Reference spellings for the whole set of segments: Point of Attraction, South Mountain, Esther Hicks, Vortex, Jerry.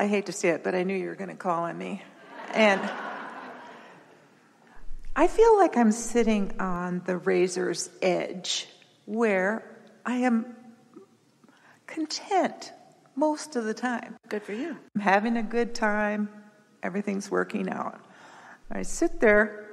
I hate to say it, but I knew you were going to call on me. And I feel like I'm sitting on the razor's edge where I am content most of the time. Good for you. I'm having a good time. Everything's working out. I sit there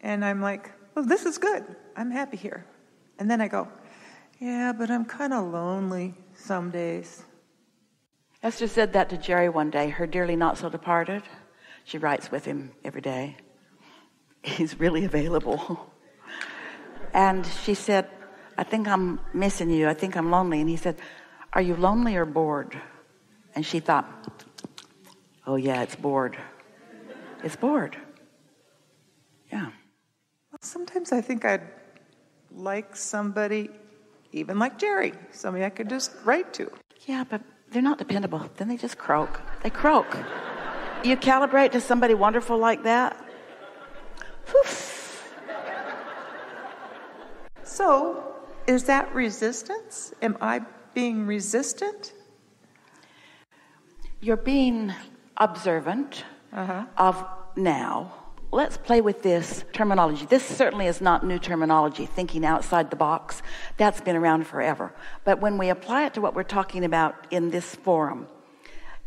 and I'm like, well, this is good. I'm happy here. And then I go, yeah, but I'm kind of lonely some days. Esther said that to Jerry one day, her dearly not so departed. She writes with him every day. He's really available. And she said, I think I'm missing you. I think I'm lonely. And he said, are you lonely or bored? And she thought, oh yeah, it's bored. It's bored. Yeah. Well, sometimes I think I'd like somebody, even like Jerry, somebody I could just write to. Yeah, but they're not dependable. Then they just croak. They croak. You calibrate to somebody wonderful like that. Oof. So, is that resistance? Am I being resistant? You're being observant of now. Let's play with this terminology. This certainly is not new terminology, thinking outside the box. That's been around forever. But when we apply it to what we're talking about in this forum,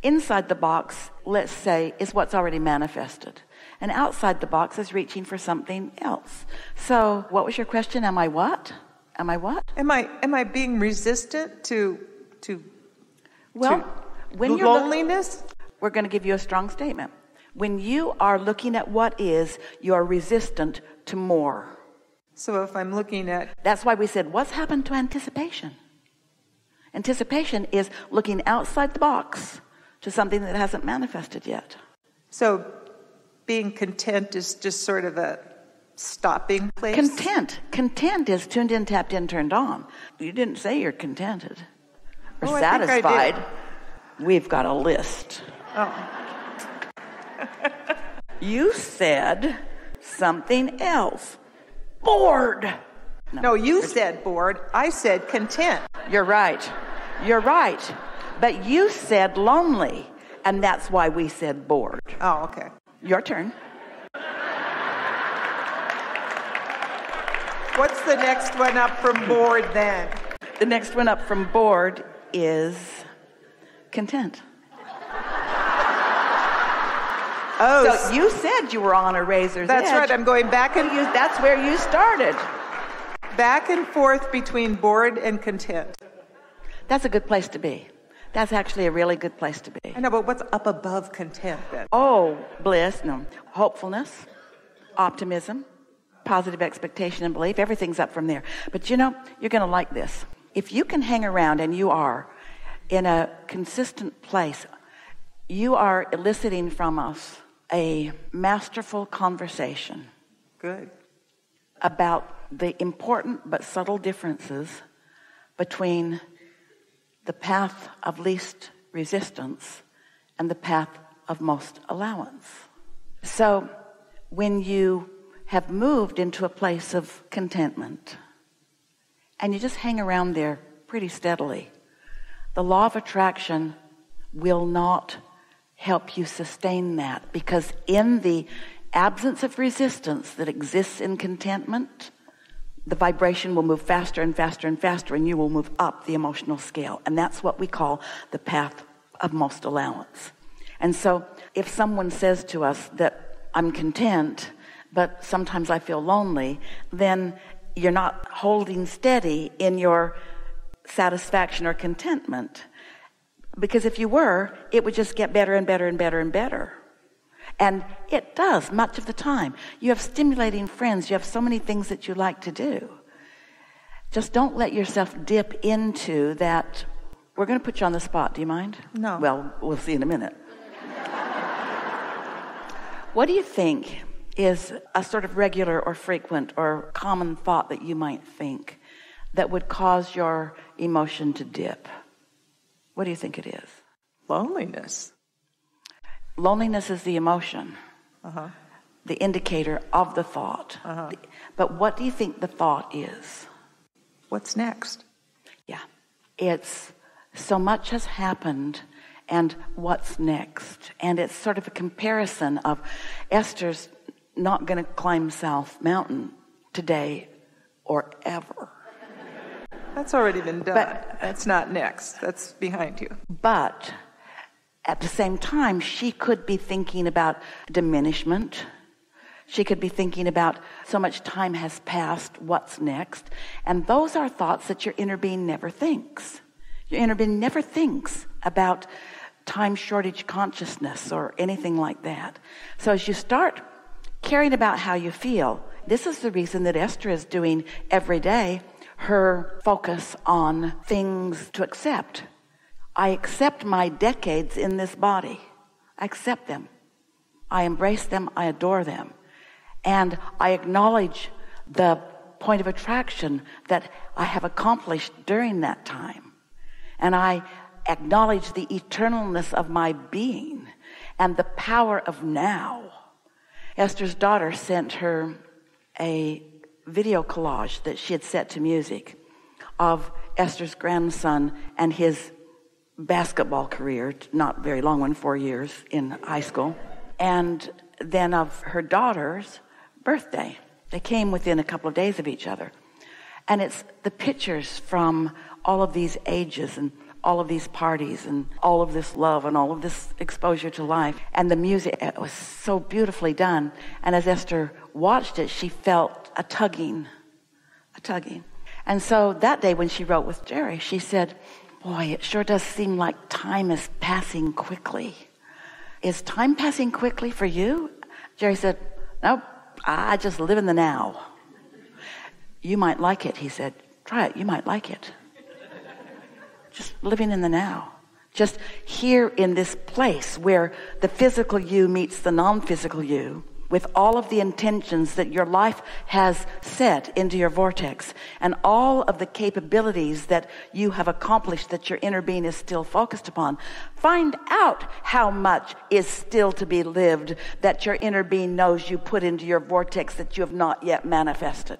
inside the box, let's say, is what's already manifested. And outside the box is reaching for something else. So what was your question? Am I what? Am I what? Am I being resistant to well, to when you're loneliness? We're going to give you a strong statement. When you are looking at what is, you're resistant to more. So if I'm looking at... That's why we said, what's happened to anticipation? Anticipation is looking outside the box to something that hasn't manifested yet. So being content is just sort of a stopping place? Content. Content is tuned in, tapped in, turned on. You didn't say you're contented or satisfied. I think I did. We've got a list. Oh. You said something else. Bored. No, you said bored. I said content. You're right. You're right. But you said lonely, and that's why we said bored. Oh, okay. Your turn. What's the next one up from bored then? The next one up from bored is content. Oh, so you said you were on a razor's edge. That's right. I'm going back and forth. That's where you started. Back and forth between bored and content. That's a good place to be. That's actually a really good place to be. I know, but what's up above content then? Oh, bliss, no. Hopefulness, optimism, positive expectation and belief. Everything's up from there. But you know, you're going to like this. If you can hang around and you are in a consistent place, you are eliciting from us a masterful conversation. Good. About the important but subtle differences between the path of least resistance and the path of most allowance. So when you have moved into a place of contentment and you just hang around there pretty steadily, the law of attraction will not help you sustain that, because in the absence of resistance that exists in contentment, the vibration will move faster and faster and faster, and you will move up the emotional scale. And that's what we call the path of most allowance. And so if someone says to us that I'm content, but sometimes I feel lonely, then you're not holding steady in your satisfaction or contentment. Because if you were, it would just get better and better and better and better. And it does much of the time. You have stimulating friends. You have so many things that you like to do. Just don't let yourself dip into that. We're going to put you on the spot. Do you mind? No. Well, we'll see in a minute. What do you think is a sort of regular or frequent or common thought that you might think that would cause your emotion to dip? What do you think it is? Loneliness. Loneliness is the emotion, the indicator of the thought. But what do you think the thought is? What's next? Yeah. It's so much has happened and what's next. And it's sort of a comparison of Esther's not going to climb South Mountain today or ever. That's already been done. But, that's not next. That's behind you. But at the same time, she could be thinking about diminishment. She could be thinking about so much time has passed, what's next? And those are thoughts that your inner being never thinks. Your inner being never thinks about time shortage consciousness or anything like that. So as you start caring about how you feel, this is the reason that Esther is doing every day her focus on things to accept. I accept my decades in this body. I accept them. I embrace them. I adore them. And I acknowledge the point of attraction that I have accomplished during that time. And I acknowledge the eternalness of my being and the power of now. Esther's daughter sent her a video collage that she had set to music of Esther's grandson and his basketball career, not very long one, 4 years in high school, and then of her daughter's birthday. They came within a couple of days of each other. And it's the pictures from all of these ages and all of these parties and all of this love and all of this exposure to life. And the music, it was so beautifully done. And as Esther watched it, she felt a tugging. And so that day when she wrote with Jerry, she said, boy, it sure does seem like time is passing quickly. Is time passing quickly for you? Jerry said, nope, I just live in the now. You might like it, he said. Try it, you might like it. Just living in the now. Just here in this place where the physical you meets the non-physical you, with all of the intentions that your life has set into your vortex and all of the capabilities that you have accomplished that your inner being is still focused upon. Find out how much is still to be lived that your inner being knows you put into your vortex that you have not yet manifested.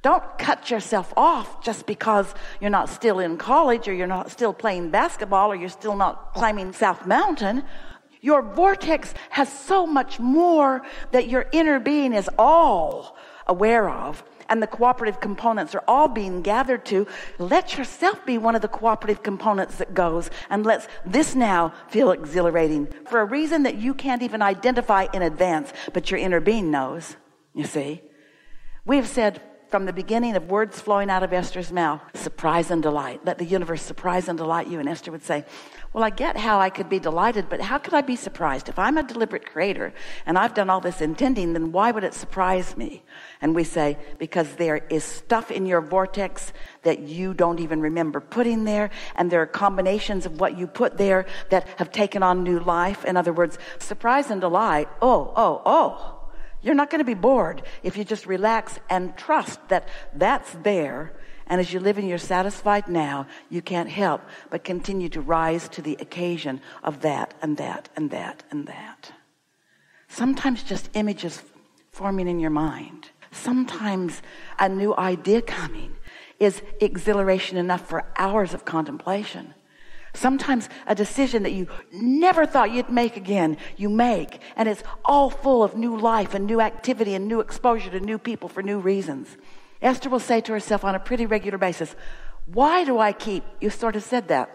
Don't cut yourself off just because you're not still in college or you're not still playing basketball or you're still not climbing South Mountain. Your vortex has so much more that your inner being is all aware of, and the cooperative components are all being gathered to. Let yourself be one of the cooperative components that goes and lets this now feel exhilarating for a reason that you can't even identify in advance, but your inner being knows, you see. We've said from the beginning of words flowing out of Esther's mouth, surprise and delight. Let the universe surprise and delight you. And Esther would say, well, I get how I could be delighted, but how could I be surprised? If I'm a deliberate creator and I've done all this intending, then why would it surprise me? And we say, because there is stuff in your vortex that you don't even remember putting there. And there are combinations of what you put there that have taken on new life. In other words, surprise and delight. Oh. You're not going to be bored if you just relax and trust that that's there. And as you live in your satisfied now, you can't help but continue to rise to the occasion of that and that and that and that. Sometimes just images forming in your mind. Sometimes a new idea coming is exhilaration enough for hours of contemplation. Sometimes a decision that you never thought you'd make again, you make, and it's all full of new life and new activity and new exposure to new people for new reasons. Esther will say to herself on a pretty regular basis, why do I keep, you sort of said that.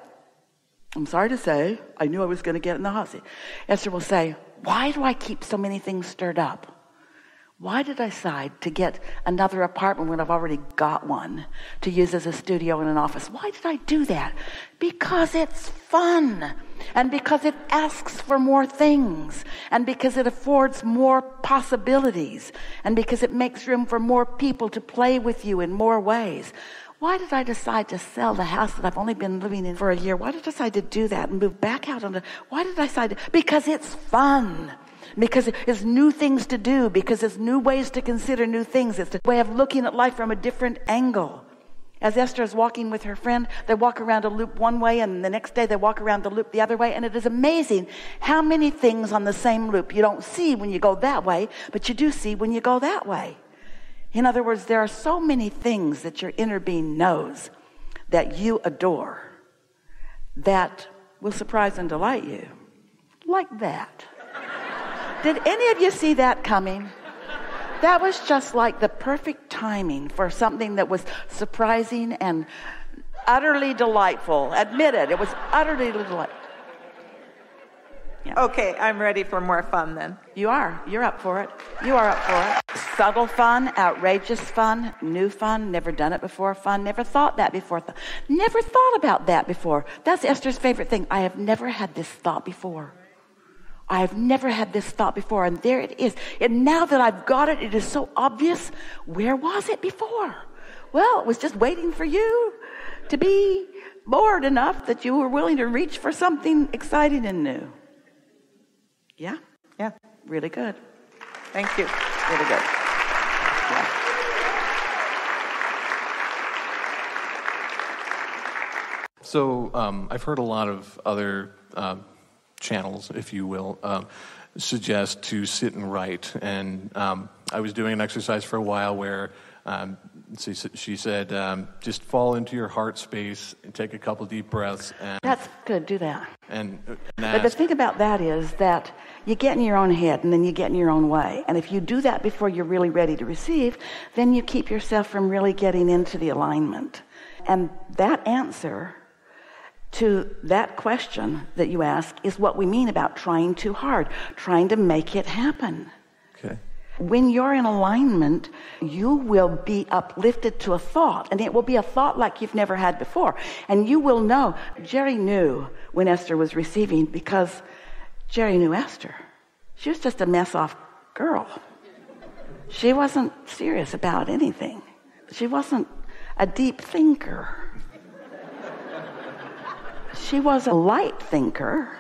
I'm sorry to say, I knew I was going to get in the hot seat. Esther will say, why do I keep so many things stirred up? Why did I decide to get another apartment when I've already got one to use as a studio and an office? Why did I do that? Because it's fun, and because it asks for more things, and because it affords more possibilities, and because it makes room for more people to play with you in more ways. Why did I decide to sell the house that I've only been living in for a year? Why did I decide to do that and move back out on the, why did I decide to, because it's fun. Because it's new things to do, because it's new ways to consider new things. It's a way of looking at life from a different angle. As Esther is walking with her friend, they walk around a loop one way, and the next day they walk around the loop the other way. And it is amazing how many things on the same loop you don't see when you go that way, but you do see when you go that way. In other words, there are so many things that your inner being knows that you adore, that will surprise and delight you. Like that. Did any of you see that coming? That was just like the perfect timing for something that was surprising and utterly delightful. Admit it. It was utterly delightful. Yeah. Okay, I'm ready for more fun then. You are. You're up for it. You are up for it. Subtle fun, outrageous fun, new fun, never done it before fun, never thought that before. Never thought about that before. That's Esther's favorite thing. I have never had this thought before. I have never had this thought before, and there it is. And now that I've got it, it is so obvious. Where was it before? Well, it was just waiting for you to be bored enough that you were willing to reach for something exciting and new. Yeah? Yeah. Really good. Thank you. Really good. Yeah. So I've heard a lot of other channels, if you will, suggest to sit and write. And I was doing an exercise for a while where she said, just fall into your heart space and take a couple deep breaths. And that's good, do that. But the thing about that is that you get in your own head and then you get in your own way. And if you do that before you're really ready to receive, then you keep yourself from really getting into the alignment. And that answer to that question that you ask is what we mean about trying too hard, trying to make it happen. Okay. When you're in alignment, you will be uplifted to a thought, and it will be a thought like you've never had before. And you will know. Jerry knew when Esther was receiving, because Jerry knew Esther. She was just a mess off girl. She wasn't serious about anything. She wasn't a deep thinker. She was a light thinker.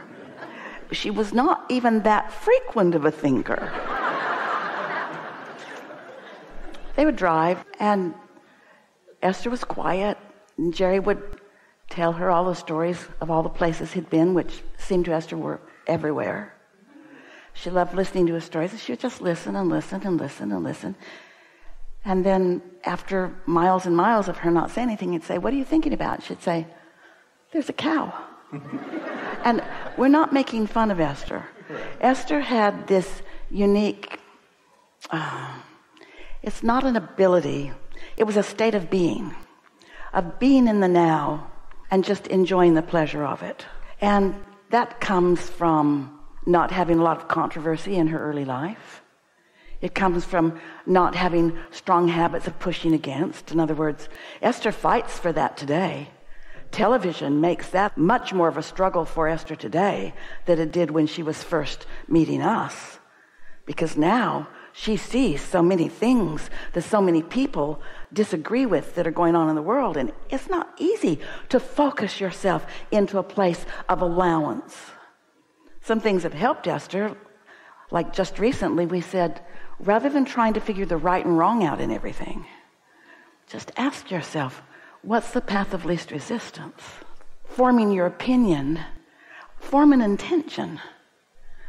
She was not even that frequent of a thinker. They would drive, and Esther was quiet, and Jerry would tell her all the stories of all the places he'd been, which seemed to Esther were everywhere. She loved listening to his stories, and she would just listen and listen and listen and listen. And then after miles and miles of her not saying anything, he'd say, "What are you thinking about?" And she'd say, "There's a cow." And we're not making fun of Esther. Right. Esther had this unique... it's not an ability. It was a state of being in the now and just enjoying the pleasure of it. And that comes from not having a lot of controversy in her early life. It comes from not having strong habits of pushing against. In other words, Esther fights for that today. Television makes that much more of a struggle for Esther today than it did when she was first meeting us. Because now she sees so many things that so many people disagree with that are going on in the world. And it's not easy to focus yourself into a place of allowance. Some things have helped Esther. Like just recently we said, rather than trying to figure the right and wrong out in everything, just ask yourself, what's the path of least resistance? Forming your opinion, form an intention.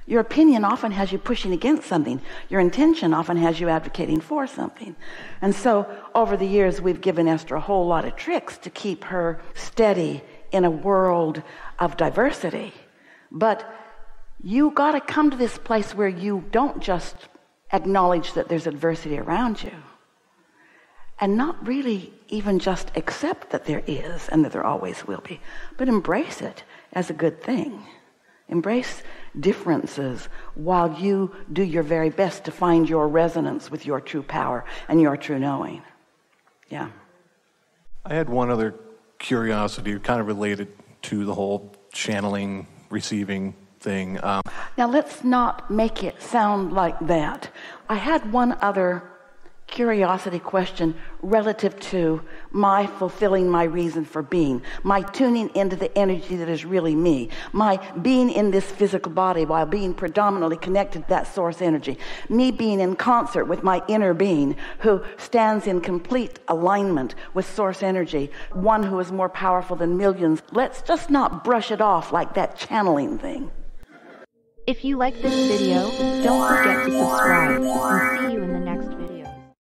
Your opinion often has you pushing against something. Your intention often has you advocating for something. And so over the years, we've given Esther a whole lot of tricks to keep her steady in a world of diversity. But you got to come to this place where you don't just acknowledge that there's adversity around you, and not really even just accept that there is and that there always will be, but embrace it as a good thing. Embrace differences while you do your very best to find your resonance with your true power and your true knowing. Yeah. I had one other curiosity kind of related to the whole channeling, receiving thing. Now let's not make it sound like that. I had one other curiosity question relative to my fulfilling my reason for being, my tuning into the energy that is really me, my being in this physical body while being predominantly connected to that source energy, me being in concert with my inner being who stands in complete alignment with source energy, one who is more powerful than millions. Let's just not brush it off like that channeling thing. If you like this video, don't forget to subscribe. We'll see you in the next one.